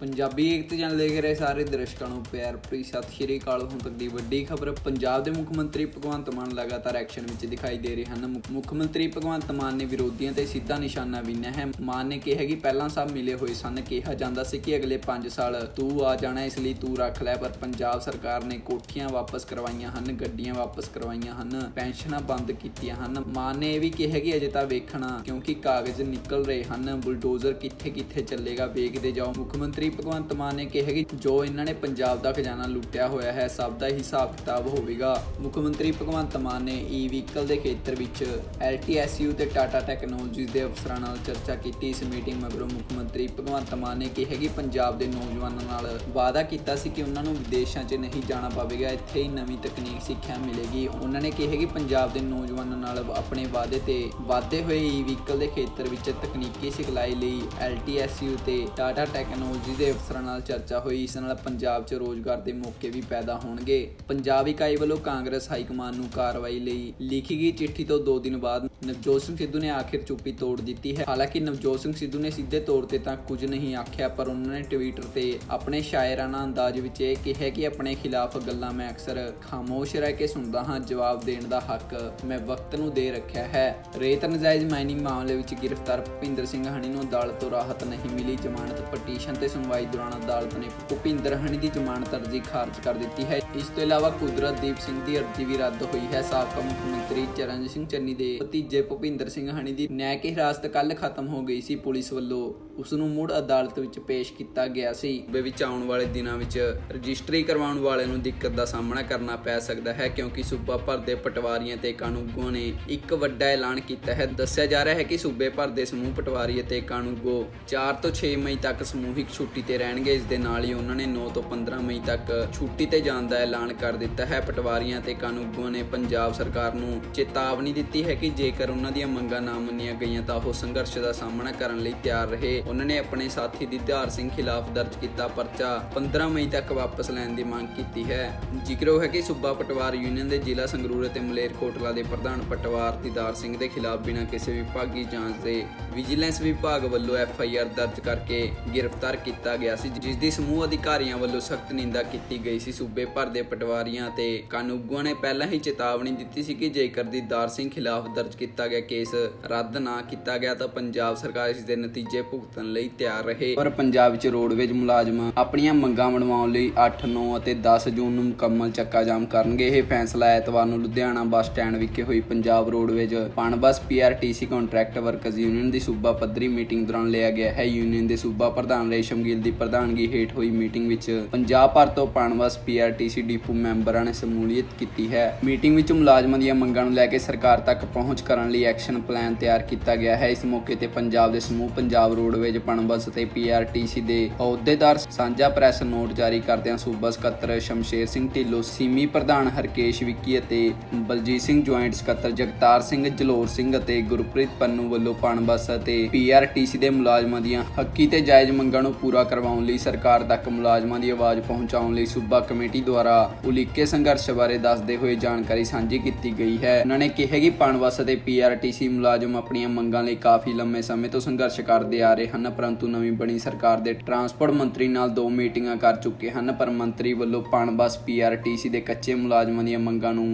पंजाबी एक चैनल लेके रहे सारे दर्शकों को प्यार भरी सत श्री अकाल। हुण तक दी वड्डी खबर, पंजाब के मुख्य मंत्री भगवंत मान लगातार एक्शन में दिखाई दे रहे हैं। मुख्य मंत्री भगवंत मान ने विरोधियों से सीधा निशाना बिन्या है। मान ने कहा कि पहला सब मिले हुए सन, कहा जाता है कि अगले 5 साल तू आ जाना, इसलिए तू रख लै, पर पंजाब सरकार ने कोठियां वापस करवाइया हैं, गड्डियां वापस करवाइया हैं, पेंशनां बंद कीतियां हैं। मान ने यह भी कहा कि अजे तां वेखना, क्योंकि कागज निकल रहे हैं, बुलडोजर कित्थे कित्थे चलेगा, वेखदे जाओ। मुख्यमंत्री भगवंत मान ने कहा कि जो इन्होंने पंजाब का खजाना लुटिया होया है, सब का हिसाब किताब होगा। मुख्यमंत्री भगवंत मान ने ई व्हीकल के खेत्र में LTSU ते टाटा टैक्नोलॉजी के अफसरां नाल चर्चा की। इस मीटिंग मगरों मुख्यमंत्री भगवंत मान ने कहा कि पंजाब के नौजवानों नाल वादा किया कि उन्होंने विदेशों च नहीं जाना पवेगा, इत्थे ही नवी तकनीक सिक्ख्या मिलेगी। उन्होंने कहा कि पंजाब के नौजवानों नाल अपने वादे ते वादे हुए ई व्हीकल के खेत्र में तकनीकी सिखलाई लई LTSU ते टाटा टैक्नोलॉजी के अफसरां नाल चर्चा हुई। इस नाल पंजाब च रोजगार के मौके भी पैदा होणगे। पंजाब इकाई वल्लों कांग्रेस हाईकमान नूं कार्रवाई लई लिखी गई चिट्ठी तो 2 दिन बाद नवजोत सिंह सिद्धू ने आखिर चुप्पी तोड़ दी है। हालांकि नवजोत सिंह सिद्धू ने सीधे तौर पर तो कुछ नहीं आख्या, पर उन्होंने ट्विटर से अपने शायराना अंदाज में यह कहा कि अपने खिलाफ गल्लां मैं अक्सर खामोश रह के सुनता हाँ, जवाब देने का हक मैं वक्त नूं दे रखा है। रेत नजायज़ माइनिंग मामले में गिरफ्तार भुपिंदर सिंह हनी नूं अदालत तो राहत नहीं मिली। जमानत पटीशन ते सुनवाई दौरान अदालत ने भुपिंदर हनी की जमानत अर्जी खारिज कर दी है। इस तो इलावा कुदरतदीप सिंह की अर्जी भी रद्द हुई है। साबका मुख्यमंत्री चरणजीत सिंह चन्नी के भतीजे भुपिंदर सिंह हनी की न्यायिक हिरासत कल खत्म हो गई सी। पुलिस वालों उसनूं मुड़ अदालत में पेश किया गया सी। विच आने वाले दिनों में रजिस्ट्री करवाने वाले नूं दिक्कत का सामना करना पै सकता है, क्योंकि सूबा भर के पटवारियों ते कानूगो ने एक वड्डा ऐलान किया है। दस्सिया जा रहा है कि सूबे भर के समूह पटवारी ते कानूगो 4 ਤੋਂ 6 ਮਈ तक ਸਮੂਹਿਕ ਛੁੱਟੀ ਤੇ ਰਹਿਣਗੇ। ਇਸ ਦੇ ਨਾਲ ਹੀ ਉਹਨਾਂ ਨੇ 9 ਤੋਂ 15 ਮਈ तक ਛੁੱਟੀ ਤੇ ਜਾਣ ਦਾ ਐਲਾਨ ਕਰ ਦਿੱਤਾ ਹੈ। ਪਟਵਾਰੀਆਂ ਤੇ ਕਾਨੂੰਗੋ ਨੇ ਪੰਜਾਬ ਸਰਕਾਰ ਨੂੰ ਚੇਤਾਵਨੀ ਦਿੱਤੀ ਹੈ ਕਿ ਜੇਕਰ ਉਹਨਾਂ ਦੀਆਂ ਮੰਗਾਂ ਨਾ ਮੰਨੀਆਂ ਗਈਆਂ ਤਾਂ ਉਹ ਸੰਘਰਸ਼ ਦਾ ਸਾਹਮਣਾ ਕਰਨ ਲਈ ਤਿਆਰ ਰਹੇ। ਉਹਨਾਂ ਨੇ ਆਪਣੇ ਸਾਥੀ ਦੀਦਾਰ ਸਿੰਘ ਖਿਲਾਫ ਦਰਜ ਕੀਤਾ ਪਰਚਾ 15 ਮਈ ਤੱਕ ਵਾਪਸ ਲੈਣ ਦੀ ਮੰਗ ਕੀਤੀ ਹੈ। ਜ਼ਿਕਰਯੋਗ ਹੈ ਕਿ ਸੂਬਾ ਪਟਵਾਰ ਯੂਨੀਅਨ ਦੇ ਜ਼ਿਲ੍ਹਾ ਸੰਗਰੂਰ ਅਤੇ ਮਲੇਰਕੋਟਲਾ ਦੇ ਪ੍ਰਧਾਨ ਪਟਵਾਰ ਦੀਦਾਰ ਸਿੰਘ ਦੇ ਖਿਲਾਫ ਬਿਨਾਂ ਕਿਸੇ ਵਿਭਾਗੀ ਜਾਂਚ ਦੇ ਵਿਜੀਲੈਂਸ विभाग वालों FIR दर्ज करके गिरफ्तार किया गया सी, जिस दी समूह अधिकारियों वालों सख्त निंदा की गई सी। सूबे भर के पटवारियों ते कानूगों ने पहला ही चेतावनी दी सी कि जेकर दीदार सिंह खिलाफ दर्ज किया गया केस रद्द ना किया गया तो पंजाब सरकार इसके नतीजे भुगतन लई तैयार रहे। पर पंजाब विच रोडवेज मुलाजम अपनियां मंगां मनवाउण लई 8, 9 ਅਤੇ 10 ਜੂਨ ਨੂੰ ਮੁਕੰਮਲ ਚੱਕਾ ਜਾਮ ਕਰਨਗੇ। ਇਹ ਫੈਸਲਾ ਐਤਵਾਰ ਨੂੰ ਲੁਧਿਆਣਾ ਬੱਸ ਸਟੈਂਡ ਵਿਖੇ ਹੋਈ Punjab roadways Punbus PRTC contract workers union की सूबा ਪੱਧਰੀ ਮੀਟਿੰਗ ਦੌਰਾਨ ਲਿਆ ਗਿਆ है। यूनियन के सूबा प्रधान रेशम गिल की प्रधानगी हेठ हुई मीटिंग पंजाब भर तो पणबस PRTC डिपू मैंबर ने शमूलियत की है। मीटिंग मुलाजमान दी मंगां नूं लैके सरकार तक पहुँच करने लिए एक्शन प्लान तैयार किया गया है। इस मौके पर पंजाब के समूह पंजाब रोडवेज पणबस ते PRTC के अहुदेदार सांझा प्रैस नोट जारी करदे सूबा सकत्तर शमशेर सिंह ढिलों, सीमी प्रधान हरकेश विक्की ते बलजीत सिंह, ज्वाइंट सकत्तर जगतार सिंह, जलोर सिंह ते गुरप्रीत पन्नू वल्लों पणबस ते PRTC के मुलाजमान दी हकी ते जायज़ मंगां नूं पूरा करवाउण लई सरकार तक मुलाजमान दी आवाज़ पहुंचाउण लई सूबा कमेटी द्वारा उलीके संघर्ष बारे दसदे होए जानकारी सांझी कीती गई है। उन्होंने कहा कि पणबस ते PRTC मुलाजम अपणियां मंगां लई काफ़ी लंबे समय तो संघर्ष करते आ रहे हैं, परंतु नवीं बनी सरकार के ट्रांसपोर्ट मंत्री नाल 2 ਮੀਟਿੰਗਾਂ कर चुके हैं, पर मंत्री वल्लों पणबस PRTC के कच्चे मुलाजमान दी मंगां नूं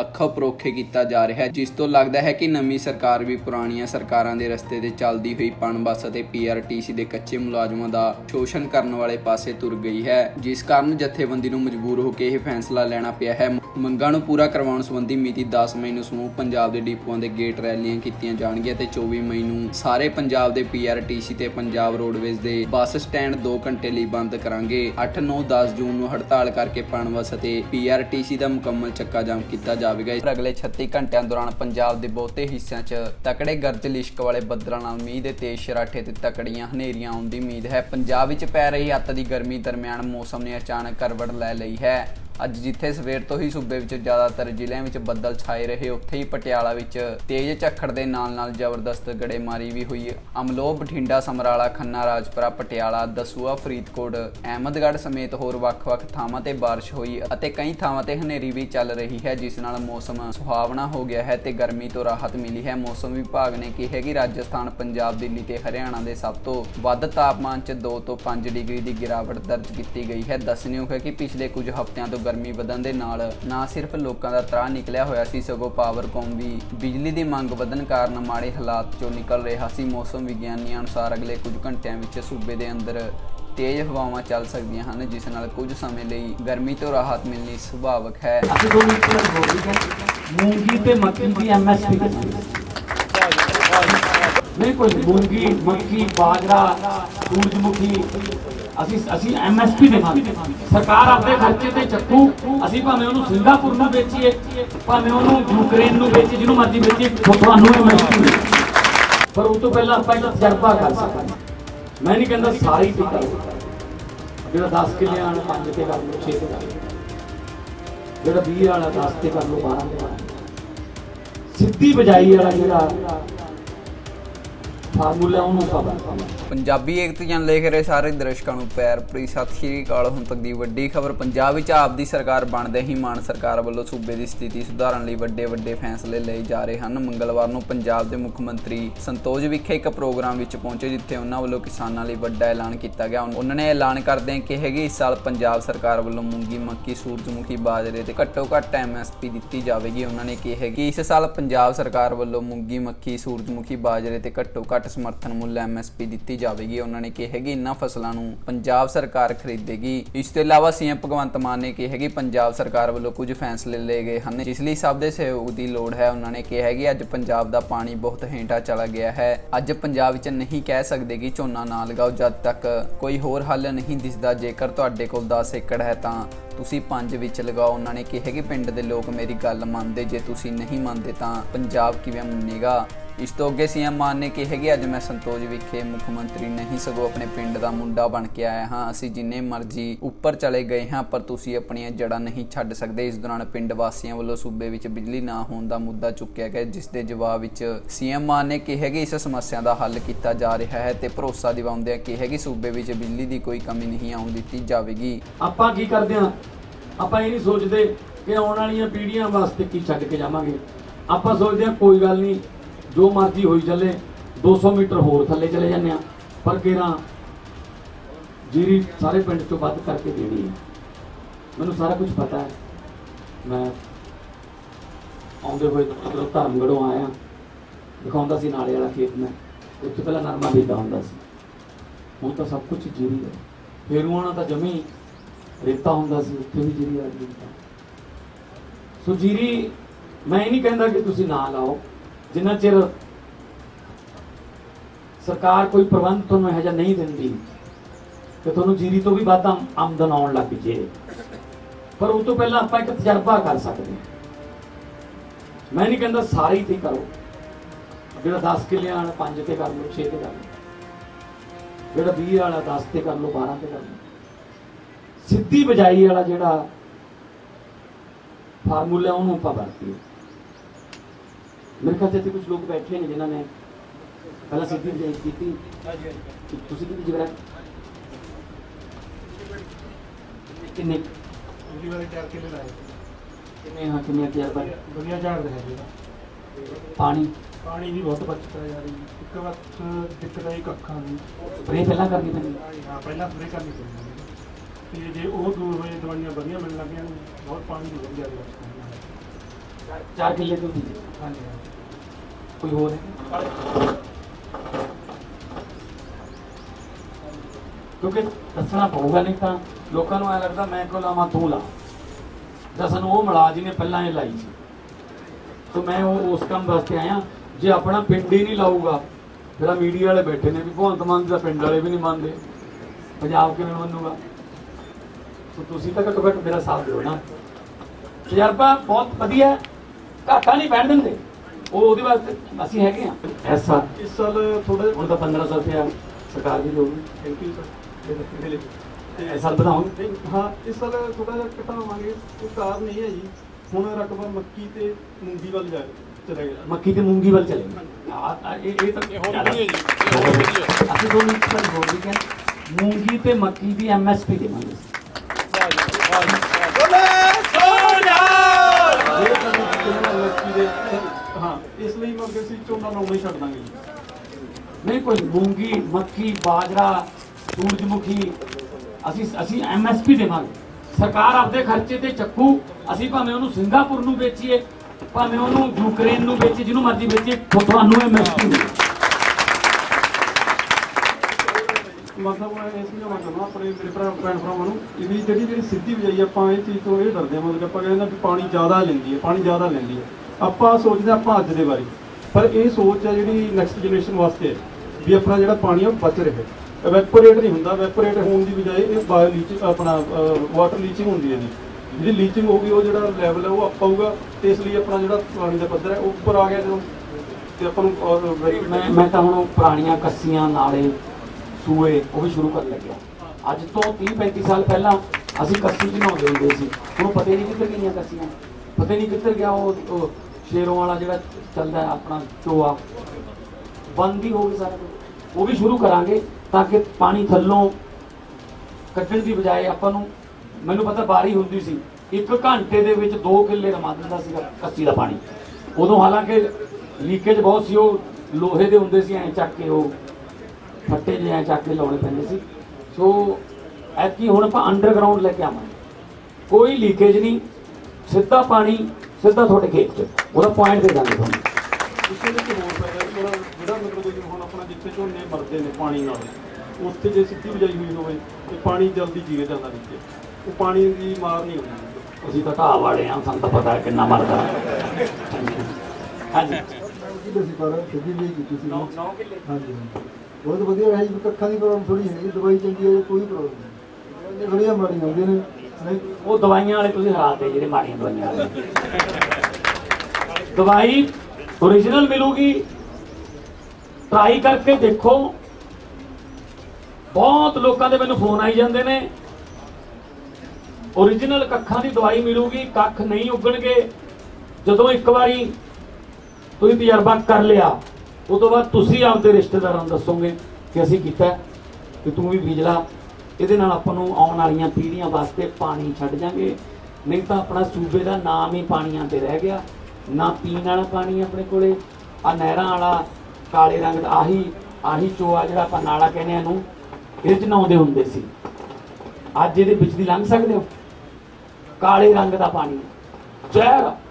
ਅੱਖੋਂ ਪਰੋਖੇ ਕੀਤਾ ਜਾ ਰਿਹਾ है, जिस तो लगता है कि नवी सरकार भी पुरानियां सरकारां दे रस्ते ते चलदी हुई पणबस ते PRTC के कच्चे मुलाजमां दा शोषण करन वाले पासे तुर गई है, जिस कारण जथेबंदी नूं मजबूर होकर यह फैसला लेना पिया है। ਮੰਗਾਂ ਨੂੰ ਪੂਰਾ ਕਰਵਾਉਣ ਸੰਬੰਧੀ ਮਿਤੀ 10 ਮਈ ਨੂੰ ਸਮੂਹ ਪੰਜਾਬ ਦੇ ਡਿਪੂਆਂ ਦੇ ਗੇਟ ਰੈਲੀਆਂ ਕੀਤੀਆਂ ਜਾਣਗੀਆਂ ਤੇ 24 ਮਈ ਨੂੰ ਸਾਰੇ ਪੰਜਾਬ ਦੇ PRTC ਤੇ ਪੰਜਾਬ ਰੋਡਵੇਜ਼ ਦੇ ਬੱਸ ਸਟੈਂਡ 2 ਘੰਟੇ ਲਈ ਬੰਦ ਕਰਾਂਗੇ। 8 9 10 ਜੂਨ ਨੂੰ ਹੜਤਾਲ ਕਰਕੇ ਪਣਬਸ ਅਤੇ PRTC ਦਾ ਮੁਕੰਮਲ ਚੱਕਾ ਜਾਮ ਕੀਤਾ ਜਾਵੇਗਾ। ਅਗਲੇ 36 ਘੰਟਿਆਂ ਦੌਰਾਨ ਪੰਜਾਬ ਦੇ ਬਹੁਤੇ ਹਿੱਸਿਆਂ 'ਚ ਤਕੜੇ ਗਰਜ ਲਿਸ਼ਕ ਵਾਲੇ ਬੱਦਲਾਂ ਨਾਲ ਮੀਂਹ ਦੇ ਤੇਜ਼ ਸ਼ਰਾਟੇ ਤੇ ਤਕੜੀਆਂ ਹਨੇਰੀਆਂ ਆਉਣ ਦੀ ਉਮੀਦ ਹੈ। ਪੰਜਾਬ ਵਿੱਚ ਪੈ ਰਹੀ ਅੱਤ ਦੀ ਗਰਮੀ ਦਰਮਿਆਨ ਮੌਸਮ ਨੇ ਅਚਾਨਕ ਕਰਵਟ ਲੈ ਲਈ ਹੈ। ਅੱਜ ਜਿੱਥੇ ਸਵੇਰ ਤੋਂ ਹੀ ਸੂਬੇ ਵਿੱਚ ਜ਼ਿਆਦਾਤਰ ਜ਼ਿਲ੍ਹਿਆਂ ਵਿੱਚ ਬੱਦਲ ਛਾਏ ਰਹੇ, ਉੱਥੇ ਹੀ ਪਟਿਆਲਾ ਵਿੱਚ ਤੇਜ਼ ਝੱਖੜ ਦੇ ਨਾਲ-ਨਾਲ ਜ਼ਬਰਦਸਤ ਗੜੇਮਾਰੀ ਵੀ ਹੋਈ। ਅਮਲੋਹ, ਬਠਿੰਡਾ, ਸਮਰਾਲਾ, ਖੰਨਾ, ਰਾਜਪੁਰਾ, ਪਟਿਆਲਾ, ਦਸੂਆ, ਫਰੀਦਕੋਟ, ਅਹਿਮਦਗੜ੍ਹ ਸਮੇਤ ਹੋਰ ਵੱਖ-ਵੱਖ ਥਾਵਾਂ ਤੇ ਬਾਰਿਸ਼ ਹੋਈ ਅਤੇ ਕਈ ਥਾਵਾਂ ਤੇ ਹਨੇਰੀ ਵੀ ਚੱਲ ਰਹੀ ਹੈ, ਜਿਸ ਨਾਲ ਮੌਸਮ ਸੁਹਾਵਣਾ ਹੋ ਗਿਆ ਹੈ ਤੇ ਗਰਮੀ ਤੋਂ ਰਾਹਤ ਮਿਲੀ ਹੈ। ਮੌਸਮ ਵਿਭਾਗ ਨੇ ਕਿਹਾ ਕਿ ਰਾਜਸਥਾਨ, ਪੰਜਾਬ, ਦਿੱਲੀ ਤੇ ਹਰਿਆਣਾ ਦੇ ਸਭ ਤੋਂ ਵੱਧ ਤਾਪਮਾਨ 'ਚ 2 ਤੋਂ 5 ਡਿਗਰੀ ਦੀ ਗਿਰਾਵਟ ਦਰਜ ਕੀਤੀ ਗਈ ਹੈ। ਦੱਸਣਯੋਗ ਹੈ ਕਿ ਪਿਛਲੇ ਕੁਝ ਹਫ਼ਤਿਆਂ ਤੋਂ ਗਰਮੀ ਵਧਣ ਦੇ ਨਾਲ ਨਾ ਸਿਰਫ ਲੋਕਾਂ ਦਾ ਤਰਾਹ ਨਿਕਲਿਆ ਹੋਇਆ ਸੀ, ਸਗੋਂ ਪਾਵਰਕੌਮ ਵੀ ਬਿਜਲੀ ਦੀ ਮੰਗ ਵਧਣ ਕਾਰਨ ਮਾੜੇ ਹਾਲਾਤ 'ਚੋਂ ਨਿਕਲ ਰਿਹਾ ਸੀ। ਮੌਸਮ ਵਿਗਿਆਨੀਆਂ ਅਨੁਸਾਰ ਅਗਲੇ ਕੁਝ ਘੰਟਿਆਂ ਵਿੱਚ ਸੂਬੇ ਦੇ ਅੰਦਰ ਤੇਜ਼ ਹਵਾਵਾਂ ਚੱਲ ਸਕਦੀਆਂ ਹਨ, ਜਿਸ ਨਾਲ ਕੁਝ ਸਮੇਂ ਲਈ ਗਰਮੀ ਤੋਂ ਰਾਹਤ ਮਿਲਣੀ ਸੁਭਾਵਕ ਹੈ। मूंगी पे मक्की की एमएसपी नहीं कोई मूंगी, मक्की, बाजरा, सूरजमुखी असी एमएसपी दे सरकार अपने खर्चे से चक्कू असी भावे उन्होंने सिंगापुर में बेचीए, भावे उन्होंने यूक्रेन में बेचीए, जिन्होंने मर्जी बेचीए, थानू एमएसपी पर उस तो पहला पहला तजर्बा कर सकते। मैं नहीं कहता सारी ठीक कर जो 10 किले आने 5 कर लो 6 कर ਜਿਹੜਾ 20 ਵਾਲਾ 10 ਤੇ ਕਰ ਲੋ 12 ਤੇ ਸਿੱਧੀ ਬਜਾਈ ਵਾਲਾ ਜਿਹੜਾ ਫਾਰਮੂਲਾ ਉਹਨੂੰ ਪਤਾ। ਪੰਜਾਬੀ ਏਕਤਾ ਜਨ ਲਿਖ ਰਹੇ ਸਾਰੇ ਦਰਸ਼ਕਾਂ ਨੂੰ ਪਿਆਰ ਭਰੀ ਸਤਿ ਸ਼੍ਰੀ ਅਕਾਲ। ਹੁਣ ਤੱਕ ਦੀ ਵੱਡੀ ਖਬਰ। ਪੰਜਾਬ ਵਿੱਚ ਆਪ ਦੀ ਸਰਕਾਰ ਬਣਦੇ ਹੀ ਮਾਨ ਸਰਕਾਰ ਵੱਲੋਂ ਸੂਬੇ ਦੀ ਸਥਿਤੀ ਸੁਧਾਰਨ ਲਈ ਵੱਡੇ ਫੈਸਲੇ ਲਏ ਜਾ ਰਹੇ ਹਨ। ਮੰਗਲਵਾਰ ਨੂੰ ਪੰਜਾਬ ਦੇ ਮੁੱਖ ਮੰਤਰੀ ਸੰਤੋਜ ਵਿਖੇ ਇੱਕ ਪ੍ਰੋਗਰਾਮ ਵਿੱਚ ਪਹੁੰਚੇ, ਜਿੱਥੇ ਉਹਨਾਂ ਵੱਲੋਂ ਕਿਸਾਨਾਂ ਲਈ ਵੱਡਾ ਐਲਾਨ ਕੀਤਾ ਗਿਆ। ਉਹਨਾਂ ਨੇ ਐਲਾਨ ਕਰਦਿਆਂ ਕਿਹਾ ਕਿ ਇਸ ਸਾਲ ਪੰਜਾਬ ਸਰਕਾਰ ਵੱਲੋਂ ਮੂੰਗੀ, ਮੱਕੀ, ਸੂਰਜਮੁਖੀ, ਬਾਜਰੇ ਤੇ ਘੱਟੋ-ਘੱਟ MSP ਦਿੱਤੀ ਜਾਵੇਗੀ। ਉਹਨਾਂ ਨੇ ਕਿਹਾ ਕਿ ਇਸ ਸਾਲ ਪੰਜਾਬ ਸਰਕਾਰ ਵੱਲੋਂ ਮੂੰਗੀ, ਮੱਕੀ, ਸੂਰਜਮੁਖੀ, ਬਾਜਰੇ ਤੇ ਘੱਟੋ-ਘੱਟ ਸਮਰਥਨ ਮੁੱਲ MSP ਦਿੱਤੀ ਜਾਵੇਗੀ। ਉਹਨਾਂ ਨੇ ਕਿਹਾ ਕਿ ਇਨ੍ਹਾਂ ਫਸਲਾਂ ਨੂੰ ਪੰਜਾਬ ਸਰਕਾਰ ਖਰੀਦੇਗੀ। ਇਸ ਤੋਂ ਇਲਾਵਾ CM ਭਗਵੰਤ ਮਾਨ ਨੇ ਕਿਹਾ ਕਿ ਪੰਜਾਬ ਸਰਕਾਰ ਵੱਲੋਂ ਕੁਝ ਫੈਸਲੇ ਲਏ ਗਏ ਹਨ ਜਿਸ ਲਈ ਸਭ ਦੇ ਸਹਿਯੋਗ ਦੀ ਲੋੜ ਹੈ। ਉਹਨਾਂ ਨੇ ਕਿਹਾ ਕਿ ਅੱਜ ਪੰਜਾਬ ਦਾ ਪਾਣੀ ਬਹੁਤ ਹੇਠਾਂ ਚਲਾ ਗਿਆ ਹੈ। ਅੱਜ ਪੰਜਾਬ ਵਿੱਚ ਨਹੀਂ ਕਹਿ ਸਕਦੇ ਕਿ ਝੋਨਾ ਨਾ ਲਗਾਓ ਜਦ ਤੱਕ ਕੋਈ ਹੋਰ ਹੱਲ ਨਹੀਂ ਦਿਸਦਾ। ਜੇਕਰ ਤੁਹਾਡੇ ਕੋਲ 10 ਏਕੜ ਹੈ ਤਾਂ ਤੁਸੀਂ 5 ਵਿੱਚ ਲਗਾਓ। ਉਹਨਾਂ ਨੇ ਕਿਹਾ ਕਿ ਪਿੰਡ ਦੇ ਲੋਕ ਮੇਰੀ ਗੱਲ ਮੰਨਦੇ, ਜੇ ਤੁਸੀਂ ਨਹੀਂ ਮੰਨਦੇ ਤਾਂ ਪੰਜਾਬ ਕਿਵੇਂ ਮੰਨੇਗਾ। इस तो अगे CM मान ने कहा कि अज मैं संतोष विखे मुख्य मंत्री नहीं सगों अपने पिंड का मुंडा बन के आया हाँ। असी जिन्ने मर्जी उपर चले गए हाँ पर तुसी अपनियां जड़ा नहीं छड्ड सकदे। इस दौरान पिंड वासियों वालों सूबे विच बिजली ना होने का मुद्दा चुकया गया, जिस दे जवाब विच CM मान ने कहा कि इस समस्या का हल किया जा रहा है ते भरोसा दिवाउंदियां कहा कि सूबे विच बिजली की कोई कमी नहीं आउण दित्ती जावेगी। आपां की करदे हां, आपां इह नहीं सोचदे कि आउण वालियां पीढ़ियां वास्ते की छड्ड के जावांगे। आपां सोचदे हां कोई गल नहीं, जो मर्जी होई चले, 200 मीटर होर थले चले जाने पर गेरा जीरी सारे पिंड चो बद करके देनी है। मैनू सारा कुछ पता है, मैं आते हुए धर्मगढ़ों आया दिखाता सी नाले वाला खेत मैं उत्थे पहला नरमा बीजा होंदा सी, हुण तां सब कुछ जीरी है। फेरूआं नाल तां जमी रेता होंदा सी, उत्थे भी जीरी आ गई। सो जीरी मैं नहीं कहता कि तुसीं ना लाओ, जिन्ना चिर सरकार कोई प्रबंध तुहानूं इहो जिहा नहीं दिंदी ते तुहानूं जीरी तो भी वध आमदन आउण लग जे। पर उस तो पहला आपां एक तजर्बा कर सकते हैं। मैं नहीं कहता सारे ही करो, जो 10 किले वाला 5 ते कर लो 6 ते कर लो, जो 20 वाला 10 ते कर लो 12 ते कर लो, सीधी बजाई वाला जिहड़ा फार्मूला उहनूं आपां वरतीए। मेरे ख्याल से कुछ लोग बैठे हैं जिन्होंने पहला सीधी बजाई की थी, पानी भी बहुत बचत जा रही है। एक बार दिक्कत आई कक्खा नहीं स्प्रे पहला करनी पड़ी, हाँ पहला स्प्रे करनी पड़ी, जे वो दूर हो दवाइयां बढ़िया मिलने लग गई, बहुत पानी की बहुत ज्यादा 4 किले तो हाँ जी। कोई हो रहा है क्योंकि दसना पऊगा नहीं तो लोगों को लगता मैं क्यों लाव तू ला। दसन वो मिला जी ने पहला ही लाई थी, तो मैं उस काम वास्ते आया। जे अपना पिंड ही नहीं लाऊगा फिर मीडिया वाले बैठे ने भी भगवंत मान का पिंड वाले भी नहीं मानते, पंजाब किवें मन्नूगा। तो घट्टो घट्ट मेरा साथ दो ना, तजर्बा बहुत वधिया, घाटा नहीं पैण दिंदे। ਉਹਦੇ ਵਾਸਤੇ ਅਸੀਂ ਹੈਗੇ ਆ। ਐਸਾ ਇਸ ਸਾਲ ਥੋੜਾ ਹੁਣ ਤਾਂ 1500 ਰੁਪਇਆ ਸਰਕਾਰ ਦੀ ਲੋੜ ਹੈ। Thank you sir. साल बताओ। हाँ, इस साल थोड़ा जहा घटावे, कोई कारण नहीं है जी। हूँ रकबा मक्की ते मूंगी वाल जाए चले गया, मक्की ते मूंगी वाल चले गए। मूंगी ते मक्की की MSP देवांगे। हाँ, इसलिए मैं अगर झोना लाना ही छड्ड दांगे जी। नहीं कोई मूंगी मक्की बाजरा सूरजमुखी असी MSP देवांगे। सरकार आपके खर्चे ते चक्कू, असी भावें उन्होंने सिंगापुर नूं बेचीए, भावें उन्होंने यूक्रेन नूं बेचीए, जिन्हों मर्जी बेचीए, तुहानूं MSP मिले। मतलब इसमें मैं कहना अपने मेरे भैन भरावां नूं जी, जी सीधी बजाई आप चीज़ तो ये डरते हैं। मतलब आप कहते हैं पानी ज़्यादा लैंदी है, पानी ज़्यादा लैंदी है। आप सोचते आप अज के बारे, पर यह सोच है जी नैक्सट जनरेशन वास्ते भी अपना जो पानी बच रहे, एवैपोरेट नहीं होंदा। एवैपोरेट होने की बजाय ये बायो लीचिंग अपना वाटर लीचिंग होंदी है जी। जी लीचिंग होगी वो जो लैवल है वो अप आऊगा, तो इसलिए अपना जो पानी का पद्धर है वो उपर आ गया। जो अपन मैं तो हूँ पुरानिया कस्सियां नाले सूए वो भी शुरू कर लगे। अज तो 30-35 साल पहला असी कस्सी च नहाते होंगे सी, हूँ पता ही नहीं किधर गई कस्सियां, पता नहीं किधर गया वो शेरों वाला जो चलता है अपना चोआ बंद ही हो गई सारा कुछ। वो भी शुरू करा ताकि पानी थलों कट्टण की बजाय आपू, मैं पता बारी होंदी सी 1 घंटे दे विच 2 किले रमा दिंदा सी कस्सी का पानी। उदों हालांकि लीकेज बहुत सी, वो लोहे के होंदे सी, ऐं चक के वो फट्टे जे ऐं चक के लाने पैंदे सी। सो ऐतकी हुण आपां अंडरग्राउंड लैके आवांगे, कोई लीकेज नहीं, सीधा पानी सीधा तुहाडे खेत च। उहदा पॉइंट दे दांगे तुहानूं। जितने झोने मरते हैं पानी ना, उत्थे जो सीधी बिजाई हुई होवे तो पानी जल्दी जीवे जाता नीचे, वो पानी की मार नहीं होती। अभी तो घा वाले हाँ, सू तो पता है कि मरता। हाँ जी, हाँ जी बहुत वधिया है जी। कक्खां दी प्रॉब्लम थोड़ी है, दवाई चंगी है, कोई प्रॉब्लम नहीं। बड़िया माड़ियां आउंदियां ने वो दवाइयां वाले, तुसीं हराते जिहड़े माड़ियां दवाइयां वाले। दवाई ओरिजिनल मिलूगी, ट्राई करके देखो। बहुत लोगों के मैंने फोन आई जाते हैं, ओरिजिनल कक्खां की दवाई मिलूगी, कख नहीं उगणगे। जदों एक बारी तुसीं तजर्बा कर लिया, उस तो बाद तुसीं आपदे रिश्तेदारां नूं दसोगे कि असीं कीता कि तूं भी बीज ला। इहदे नाल आपां नूं आउण वालीआं पीढ़ियां वास्ते पानी छड्ड जांगे, नहीं तां अपना सूबे का नाम ही पानियां ते रह गया। ना पीण वाला पानी अपने कोले, आ नहरां वाला काले रंग का आही चोआ जिहड़ा आपां नाला कहने इहनूं, इह नहाउंदे हुंदे सी। अज इहदे विच दी लंघ सकदे हो, काले रंग का पानी जहर।